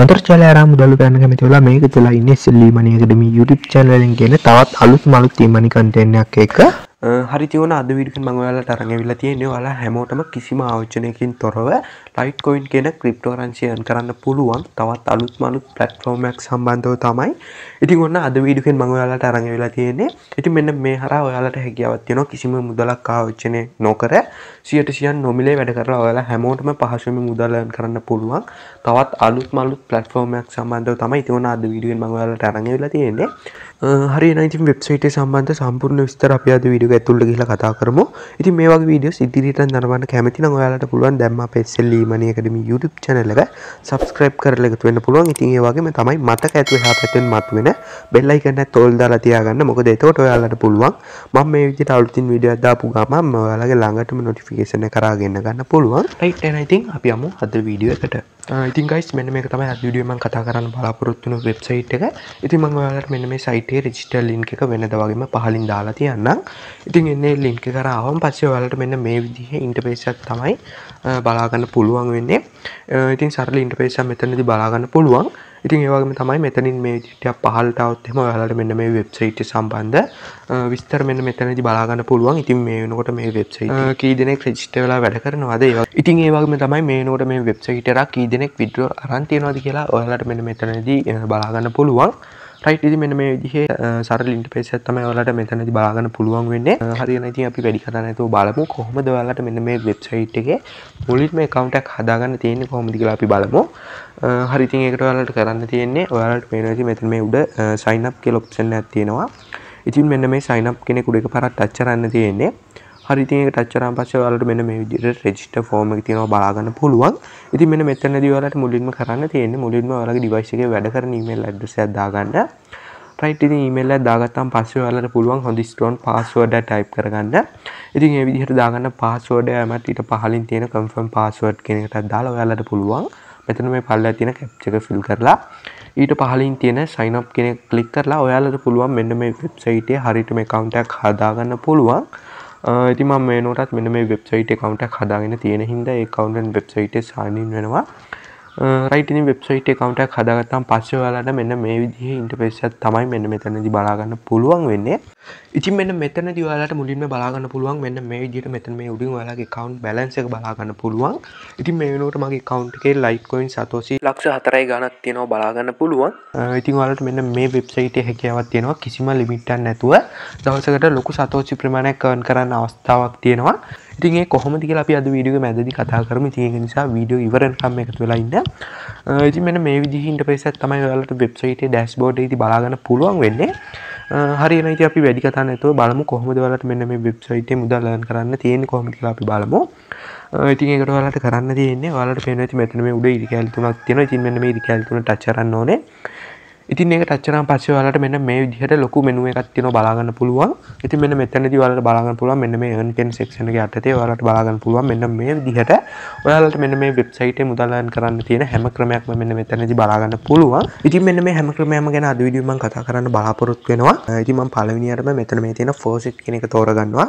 अंतर चले आराम मुदालू करने का मित्र लामे के चला इन्हें SL E-money Academy YouTube channel yang kene tawat alus malus timani konten ya keka. Hari tiwon ada video kan mangwala tarangnya bila tiennya wala hemo tama kisi mahaucene kin torowe Litecoin kene cryptocurrency an karena puluhan tawat alus malus platform yang sambanto tamai. Itu karena ada video kan mangwala tarangnya bila tiennya itu mana mehara wala tehgia watino kisi mudala kahaucene nokere. Siatisian nomile pada karena wala hemo tama pahasome mudala an karena puluhan tawat alus malus platform yang sambanto tamai. Itu karena ada video kan mangwala tarangnya bila tiennya. Hari ini tim website sambanto sampurna vistar api ada video itu lagi lah kata kermo. Ini mewah video sendirian narwana kehamilan ngoyalata puluhan dan ma SL E-money Academy YouTube channel laga subscribe kar laga tuh puluhan ini mewah ke metamai mata kayak tuh hafal tuh matu ini bel icon nya tol dalati agan na moko deto tuh ngoyalata puluhan mam mewah itu tarutin video ada puga mam ngoyalata ke langgar tuh notification nya karagen agan na puluhan right and I think api amu ada video kata. I think guys mene meka tamai video mang kata karan balapuruttu no website එක ඉතින් මම ඔයාලට මෙන්න මේ site එකේ register link එක වෙනද වගේම පහලින් දාලා තියන්නම්. ඉතින් එන්නේ link එක කරා ආවම පස්සේ ඔයාලට මෙන්න මේ විදිහේ interface එකක් තමයි බලා ගන්න පුළුවන් වෙන්නේ. ඉතින් සරල interface එකක් මෙතනදී බලා ගන්න පුළුවන්. ඉතින් ඒ වගේම තමයි මෙතනින් මේ ටික පහලට આવුත් එහෙම ඔයාලට මෙන්න මේ website එක සම්බන්ධ විස්තර මෙන්න මෙතනදී බලා ගන්න පුළුවන්. ඉතින් මේ වෙනකොට මේ website එක කී දෙනෙක් register වෙලා වැඩ කරනවද ඒ වගේ. ඉතින් ඒ වගේම තමයි මේ වෙනකොට මේ website එක කී දෙනෙක් video අරන් තියනවාද කියලා ඔයාලට මෙන්න මෙතනදී බලා ගන්න පුළුවන්. right ඉතින් මෙන්න මේ විදිහේ සරල ඉන්ටර්ෆේස් එකක් තමයි ඔයාලට මෙතනදී බලා ගන්න පුළුවන් වෙන්නේ. හරියන ඉතින් අපි වැඩි කතා නැතුව බලමු කොහොමද ඔයාලට මෙන්න මේ වෙබ්සයිට් එකේ මුලින්ම account එකක් හදාගන්න තියෙන්නේ කොහොමද කියලා අපි බලමු. හරි ඉතින් ඒකට ඔයාලට කරන්න තියෙන්නේ ඔයාලට පේනවා ඉතින් මෙතන මේ උඩ sign up කියලා option එකක් තියෙනවා. ඉතින් මෙන්න මේ sign up කෙනෙක් උඩ එකපාරක් touch කරන්න තියෙන්නේ. hari ini kita acara apa sih walau temen temen register form gitu no balagan puluhan itu temen temen tadi walau mulin mah karena ini mulin mah walau device nya beda karena email address nya dagan ya right ini email nya dagan tam password walau puluhan handstone password nya type keragan ya itu yang ini dagan password nya amat itu pahalin tiennya confirm password kini kita dalam walau puluhan මෙතන මේ පල්ලා තියෙන capture එක feel කරලා ඊට පහළින් තියෙන sign up කියන එක click කරලා ඔයාලට පුළුවන් මෙන්න මේ වෙබ්සයිට් එකේ හරියටම account එකක් හදාගන්න පුළුවන්. ඉතින් මම මේ වෙනකොටත් මෙන්න මේ වෙබ්සයිට් account එකක් හදාගෙන තියෙන හින්දා ඒ account එකෙන් වෙබ්සයිට් එකේ sign in වෙනවා. right ඉතින් වෙබ්සයිට් account එකක් හදාගත්තාම පස්සේ ඔයාලට මෙන්න මේ විදිහේ interface එකක් තමයි මෙන්න මෙතනදී බලා ගන්න පුළුවන් වෙන්නේ. ඉතින් මෙන්න මෙතනදී ඔයාලට මුලින්ම බලා ගන්න පුළුවන් මෙන්න මේ විදිහට මෙතන මේ උඩින් ඔයාලගේ account balance එක බලා ගන්න පුළුවන්. ඉතින් මේ වෙනකොට මගේ account එකේ Litecoin Satoshi ලක්ෂ 4 ගණනක් තියෙනවා බලා ගන්න පුළුවන්. ඉතින් ඔයාලට මෙන්න මේ website එකේ හැකියාවක් තියෙනවා කිසිම limit එකක් නැතුව දවසකට ලොකු Satoshi ප්‍රමාණයක් earn කරන්න අවස්ථාවක් තියෙනවා. ඉතින් ඒක කොහොමද කියලා අපි අද වීඩියෝ එකේ මැදදී කතා කරමු. ඉතින් ඒක නිසා වීඩියෝ ඉවරනකම් එකතු වෙලා ඉන්න. ඉතින් මෙන්න මේ විදිහේ interface එක තමයි ඔයාලට website එකේ dashboard එකේදී බලා ගන්න පුළුවන් වෙන්නේ. hari ini api bedi kata neto balamu kohomada walata menna me website e mudala earn karanna tiyenne kohomada kiyala api balamu ඉතින් ඒකට ඔයාලට කරන්න තියෙන්නේ ඔයාලට පේනවා ඉතින් මෙතන මේ උඩ ඉරි කැලි තුනක් තියෙනවා. ඉතින් මෙන්න මේ ඉරි කැලි තුන ටච් කරන්න ඕනේ. ඉතින් ඒක ටච් කරාන් පස්සේ ඔයාලට මෙන්න මේ විදිහට ලොකු මෙනු එකක් තියෙනවා බලා ගන්න පුළුවන්. ඉතින් මෙන්න මෙතනදී ඔයාලට බලා ගන්න පුළුවන් මෙන්න මේ earn කියන section එකේ යටතේ ඔයාලට බලා ගන්න පුළුවන් මෙන්න මේ විදිහට ඔයාලට මෙන්න මේ website එකේ මුදල් earn කරන්න තියෙන හැම ක්‍රමයක්ම මෙන්න මෙතනදී බලා ගන්න පුළුවන්. ඉතින් මෙන්න මේ හැම ක්‍රමයක්ම ගැන අද වීඩියෝ මම කතා කරන්න බලාපොරොත්තු වෙනවා. ඉතින් මම පළවෙනියටම මෙතන මේ තියෙන faucet කියන එක තෝරගන්නවා.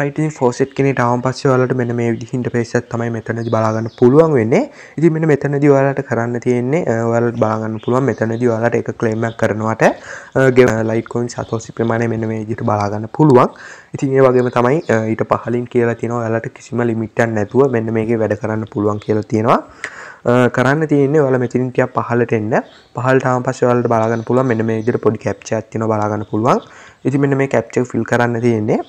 right ඉතින් faucet කෙනේ ඩාවන් පස්සේ ඔයාලට මෙන්න මේ විදිහේ interface එක තමයි මෙතනදී බලා ගන්න පුළුවන් වෙන්නේ. ඉතින් මෙන්න මෙතනදී ඔයාලට කරන්න තියෙන්නේ ඔයාලට බලා ගන්න පුළුවන් මෙතනදී ඔයාලට එක claim එකක් කරනවාට Litecoin Satoshi ප්‍රමාණය මෙන්න මේ විදිහට බලා ගන්න පුළුවන්. ඉතින් ඒ වගේම තමයි ඊට පහලින් කියලා තියෙනවා ඔයාලට කිසිම limit එකක් නැතුව මෙන්න මේකේ වැඩ කරන්න පුළුවන් කියලා තියෙනවා. කරන්න තියෙන්නේ ඔයාලා මෙතනින් ටිකක් පහලට එන්න. පහලට ආවම පස්සේ ඔයාලට බලා ගන්න පුළුවන් මෙන්න මේ විදිහට පොඩි captcha එකක් තියෙනවා බලා ගන්න පුළුවන්. ඉතින් මෙන්න මේ captcha එක fill කරන්න තියෙන්නේ.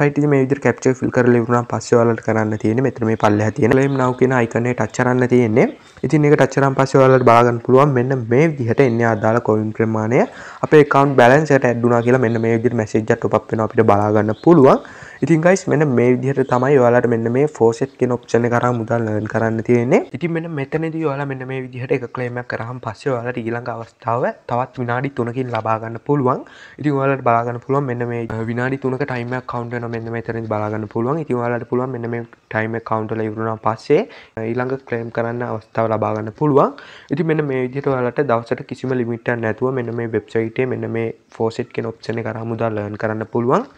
right ini මේ විදිහට capture fill කරලා ඉවරනම් පස්සේ ඔයාලට කරන්න තියෙන්නේ මෙතන මේ පල්ලෙහා තියෙන claim now කියන icon එක touch කරන්න තියෙන්නේ. ඉතින් ඒක touch කරාන් පස්සේ ඔයාලට බලා ගන්න පුළුවන් මෙන්න මේ විදිහට එන්නේ අදාළ coin ප්‍රමාණය අපේ account balance එකට add වුණා කියලා මෙන්න මේ විදිහට message එකක් pop up වෙනවා අපිට බලා ගන්න පුළුවන්. ඉතින් guys මෙන්න මේ විදිහට තමයි ඔයාලට මෙන්න මේ faucet කියන option එක කරා මුදල් earn කරන්න තියෙන්නේ. ඉතින් මෙන්න මෙතනදී ඔයාලා මෙන්න මේ විදිහට එක claim එකක් කරාන් පස්සේ ඔයාලට ඊළඟ අවස්ථාව තවත් විනාඩි 3කින් ලබා ගන්න පුළුවන්. ඉතින් ඔයාලට බලා ගන්න පුළුවන් මෙන්න මේ විනාඩි 3ක time එකක් count වෙනවා මෙන්න මෙතනදී බලා ගන්න පුළුවන්. ඉතින් ඔයාලට පුළුවන් මෙන්න මේ time එක count වෙලා ඉවරුණා පස්සේ ඊළඟ claim කරන්න අවස්ථාව ලබා ගන්න පුළුවන්. ඉතින් මෙන්න මේ විදිහට ඔයාලට දවසට කිසිම limit එකක් නැතුව මෙන්න මේ website එකේ මෙන්න මේ faucet කියන option එක කරා මුදල් earn කරන්න පුළුවන්.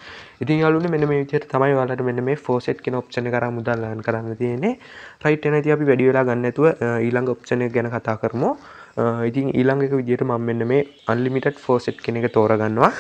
ඉතින් යාළුවනේ මෙන්න මේ තමයි ඔයාලට මෙන්න මේ faucet කියන option එක කරා මුදල් earn කරන්න තියෙන්නේ. right එන ඉතින් අපි වැඩි වෙලා ගන්න නැතුව ඊළඟ option එක ගැන කතා කරමු. ඉතින් ඊළඟ එක විදියට මම මෙන්න මේ unlimited faucet කෙනෙක් තෝරා ගන්නවා.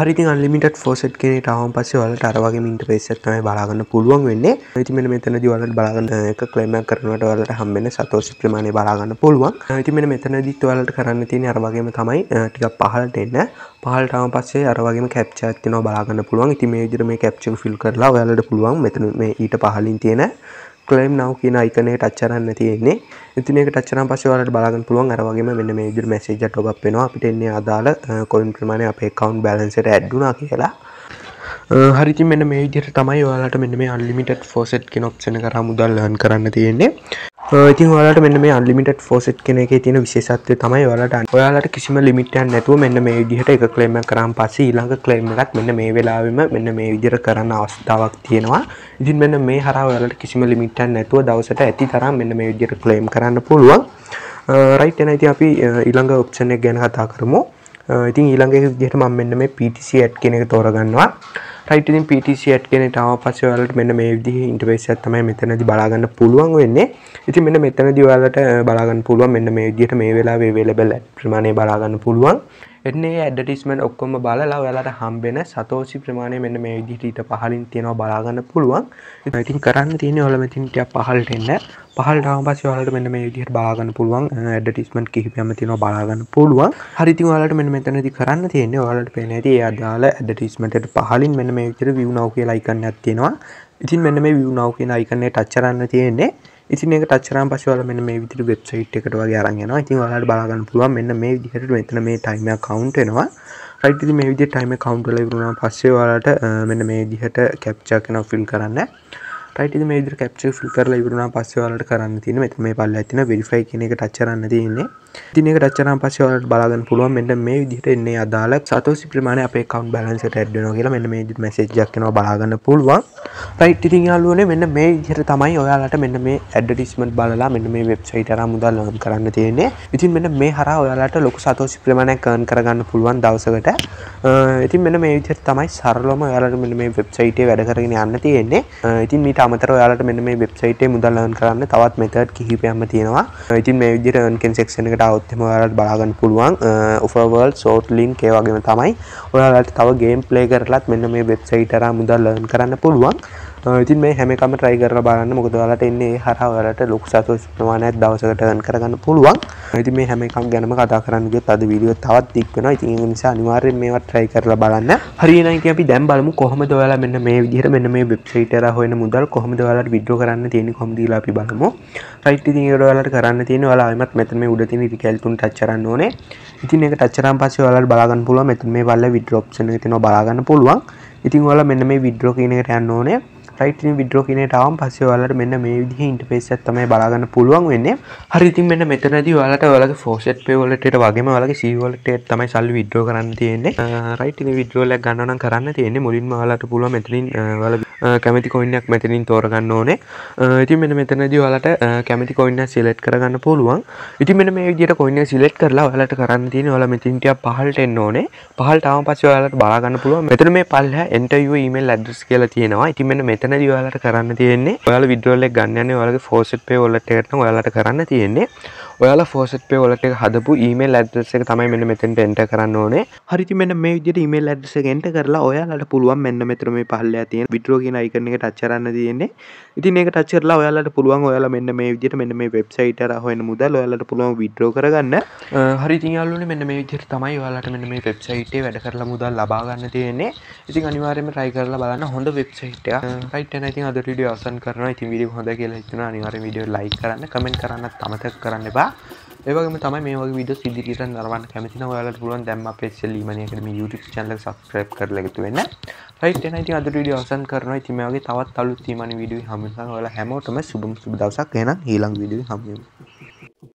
හරි ඉතින් unlimited faucet කෙනෙක්ට ආවම පස්සේ ඔයාලට අර වගේම ඉන්ටර්ෆේස් එකක් තමයි බලා ගන්න පුළුවන් වෙන්නේ. ඉතින් මෙන්න මෙතනදී ඔයාලට බලා ගන්න එක claim එක කරනකොට ඔයාලට හම්බෙන සතෝෂි ප්‍රමාණය බලා ගන්න පුළුවන්. ඉතින් මෙන්න මෙතනදීත් ඔයාලට කරන්න තියෙන්නේ අර වගේම තමයි ටිකක් පහළට එන්න. පහළට ආවම පස්සේ අර වගේම captcha එකක් තියෙනවා බලා ගන්න පුළුවන්. ඉතින් මේ විදියට මේ captcha fill කරලා ඔයාලට පුළුවන් මෙතන මේ ඊට පහළින් තියෙන claim now කියන icon එකට touch කරන්න තියෙන්නේ. ඉතින් මේක touch කරාන් පස්සේ ඔයාලට බලා ගන්න පුළුවන් අර වගේම මෙන්න මේ විදිහට message එකක් pop up වෙනවා. අපිට එන්නේ අදාළ coin ප්‍රමාණය අපේ account balance එකට add වුණා කියලා. හරි ඉතින් මෙන්න මේ විදිහට තමයි ඔයාලට මෙන්න මේ unlimited faucet කියන option එක කරා මුදල් earn කරන්න තියෙන්නේ. ඉතින් ඔයාලට මෙන්න මේ unlimited faucet කියන එකේ තියෙන විශේෂත්වය තමයි ඔයාලට කිසිම limit එකක් නැතුව මෙන්න මේ විදිහට එක claim එකක් කරාන් පස්සේ ඊළඟ claim එකක් මෙන්න මේ වෙලාවෙම මෙන්න මේ විදිහට කරන්න අවස්ථාවක් තියෙනවා. ඉතින් මෙන්න මේ හරහා ඔයාලට කිසිම limit එකක් නැතුව දවසට ඇති තරම් මෙන්න මේ විදිහට claim කරන්න පුළුවන්. right එහෙනම් ඉතින් අපි ඊළඟ option එක ගැන කතා කරමු. ඉතින් ඊළඟ එක විදිහට මම මෙන්න මේ PTC ad කියන එක තෝරගන්නවා. right ඉතින් PTC ad කියන එකට ආව පස්සේ ඔයාලට මෙන්න මේ විදිහේ ඉන්ටර්ෆේස් එකක් තමයි මෙතනදී බලා ගන්න පුළුවන් වෙන්නේ. ඉතින් මෙන්න මෙතනදී ඔයාලට බලා ගන්න පුළුවන් මෙන්න මේ විදිහට මේ වෙලාවේ available ad ප්‍රමාණය බලා ගන්න පුළුවන්. එන්නේ ඇඩ්වර්ටයිස්මන්ට් ඔක්කොම බලලා ඔයාලට හම්බෙන සතෝෂි ප්‍රමාණය මෙන්න මේ විදිහට ඊට පහළින් තියෙනවා බලා ගන්න පුළුවන්. ඉතින් කරන්න තියෙන්නේ ඔයාලා මෙතන ටිකක් පහළට එන්න. පහළට ආවම පස්සේ ඔයාලට මෙන්න මේ විදිහට බලා ගන්න පුළුවන් ඇඩ්වර්ටයිස්මන්ට් කිහිපයක්ම තියෙනවා බලා ගන්න පුළුවන්. හරි ඉතින් ඔයාලට මෙන්න මෙතනදී කරන්න තියෙන්නේ ඔයාලට පේන හැටි ඒ අදාළ ඇඩ්වර්ටයිස්මන්ට් එකට පහළින් මෙන්න මේ විදිහට view now කියලා icon එකක් තියෙනවා. ඉතින් මෙන්න මේ view now කියන icon එකට touch කරන්න තියෙන්නේ. ඉතින් මේක touch කරාන් පස්සේ ඔයාලා මෙන්න මේ විදිහට වෙබ්සයිට් එකට වගේ අරන් යනවා. ඉතින් ඔයාලට බලා ගන්න පුළුවන් මෙන්න මේ විදිහට මෙතන මේ time එක count වෙනවා. right ඉතින් මේ විදිහට time එක count වෙලා ඉවරුණා පස්සේ ඔයාලට මෙන්න මේ විදිහට captcha එකක් fill කරන්න. right ඉතින් මේ විදිහට captcha fill කරලා ඉවරුණා පස්සේ ඔයාලට කරන්න තියෙන්නේ මෙතන මේ පල්ලෙහාට තියෙන verify කියන එක touch කරන්න තියෙන්නේ. ඉතින් මේක touch කරාන් පස්සේ ඔයාලට බලා ගන්න පුළුවන් මෙන්න මේ විදිහට එන්නේ අදාළ සතෝෂි ප්‍රමාණය අපේ account balance එකට add වෙනවා කියලා මෙන්න මේ විදිහට message එකක් එනවා බලා ගන්න පුළුවන්. right ඉතින් යාළුවනේ මෙන්න මේ විදිහට තමයි ඔයාලට මෙන්න මේ ඇඩ්වර්ටයිස්මන්ට් බලලා මෙන්න මේ වෙබ්සයිට් හරහා මුදල් earn කරන්න තියෙන්නේ. ඉතින් මෙන්න මේ හරහා ඔයාලට ලොකු සතෝෂි ප්‍රමාණයක් earn කරගන්න පුළුවන් දවසකට. ඉතින් මෙන්න මේ විදිහට තමයි සරලවම ඔයාලට මෙන්න මේ වෙබ්සයිට් එක වැඩ කරගෙන යන්න තියෙන්නේ. ඉතින් මීට අමතරව ඔයාලට මෙන්න මේ වෙබ්සයිට් එකේ මුදල් earn කරන්න තවත් method කිහිපයක්ම තියෙනවා. ඉතින් මේ විදිහට earn කියන section එකට આવොත් එහම ඔයාලට බලා ගන්න පුළුවන් offer world short link ඒ වගේම තමයි ඔයාලට තව game play කරලත් මෙන්න මේ වෙබ්සයිට් හරහා මුදල් earn කරන්න පුළුවන්. ඉතින් මේ හැම එකම try කරලා බලන්න මොකද ඔයාලට එන්නේ ඒ හරහා ඔයාලට ලොකු සතුටු ප්‍රමාණයක් දවසකට earn කරගන්න පුළුවන්. ඉතින් මේ හැම එකක් ගැනම කතා කරන්න ගියොත් අද වීඩියෝ තවත් දික් වෙනවා. ඉතින් ඒ නිසා අනිවාර්යයෙන් මේවා try කරලා බලන්න. හරි එහෙනම් ඉතින් අපි දැන් බලමු කොහොමද ඔයාලා මෙන්න මේ විදිහට මෙන්න මේ වෙබ්සයිට් එක හරහා හොයන මුදල් කොහොමද ඔයාලට withdraw කරන්න තියෙන්නේ කොහොමද කියලා අපි බලමු. right ඉතින් ඒකට ඔයාලට කරන්න තියෙන්නේ ඔයාලා ආයෙමත් මෙතන මේ උඩ තියෙන recall තුන touch කරන්න ඕනේ. ඉතින් ඒක touch කරාන් පස්සේ ඔයාලට බලා ගන්න පුළුවන් මෙතන මේ පල්ලේ withdraw option එක තියෙනවා බලා ගන්න පුළුවන්. ඉතින් ඔයාලා මෙන්න මේ withdraw කියන එකට යන්න ඕනේ. right ඉතින් withdraw කියන එකට ආවම පස්සේ ඔයාලට මෙන්න මේ විදිහේ ඉන්ටර්ෆේස් එකක් තමයි බලා ගන්න පුළුවන් වෙන්නේ. හරි ඉතින් මෙන්න මෙතනදී ඔයාලට ඔයාලගේ faucet pay wallet එකට වගේම ඔයාලගේ C wallet එකට තමයි සල්ලි withdraw කරන්න තියෙන්නේ. right ඉතින් withdrawal එකක් ගන්නවා නම් කරන්න තියෙන්නේ මුලින්ම ඔයාලට පුළුවන් මෙතනින් ඔයාලා කැමති coin එකක් මෙතනින් තෝරගන්න ඕනේ. ඉතින් මෙන්න මෙතනදී ඔයාලට කැමති coin එක select කරගන්න පුළුවන්. ඉතින් මෙන්න මේ විදිහට coin එක select කරලා ඔයාලට කරන්න තියෙන්නේ ඔයාලා මෙතනින් ටිකක් පහළට එන්න ඕනේ. පහළට ආවම පස්සේ ඔයාලට බලා ගන්න පුළුවන් මෙතන මේ පල්ලෙහා enter your email address කියලා තියෙනවා. ඉතින් මෙන්න මෙතනදී ඔයාලට කරන්න තියෙන්නේ ඔයාලා withdrawal එක ගන්න යන්නේ ඔයාලගේ faucet pay wallet එකට නම් ඔයාලට කරන්න තියෙන්නේ ඔයාලා faucet pay wallet එක හදපු email address එක තමයි මෙන්න මෙතෙන්ට enter කරන්න ඕනේ. හරි ඉතින් මෙන්න මේ විදිහට email address එක enter කරලා ඔයාලට පුළුවන් මෙන්න මෙතන මේ පහළට තියෙන withdraw කියන icon එක touch කරන්න තියෙන්නේ. ඉතින් ඒක touch කරලා ඔයාලට පුළුවන් ඔයාලා මෙන්න මේ විදිහට මෙන්න මේ website එක හොයන මුදල් ඔයාලට පුළුවන් withdraw කරගන්න. හරි ඉතින් යාළුවනේ මෙන්න මේ විදිහට තමයි ඔයාලට මෙන්න මේ website එකේ වැඩ කරලා මුදල් ලබා ගන්න තියෙන්නේ. ඉතින් අනිවාර්යයෙන්ම try කරලා බලන්න හොඳ website එකක්. right එහෙනම් ඉතින් අද වීඩියෝ අවසන් කරනවා. ඉතින් වීඩියෝ හොඳ කියලා හිතනවා අනිවාර්යෙන් වීඩියෝ like කරන්න, comment කරන්නත් අමතක කරන්න එපා. ඒ වගේම තමයි මේ වගේ වීඩියෝස් ඉදිරියට නරඹන්න කැමති නම් ඔයාලට පුළුවන් දැන් අපේ SL E-money Academy YouTube channel එක subscribe කරලා එකතු වෙන්න. right එහෙනම් ඉතින් අද වීඩියෝ අවසන් කරනවා. ඉතින් මේ වගේ තවත් අලුත් E-money වීඩියෝ හම්බෙන්න ඔයාලා හැමෝටම සුබ දවසක්. එහෙනම් ඊළඟ වීඩියෝ හම්බෙමු.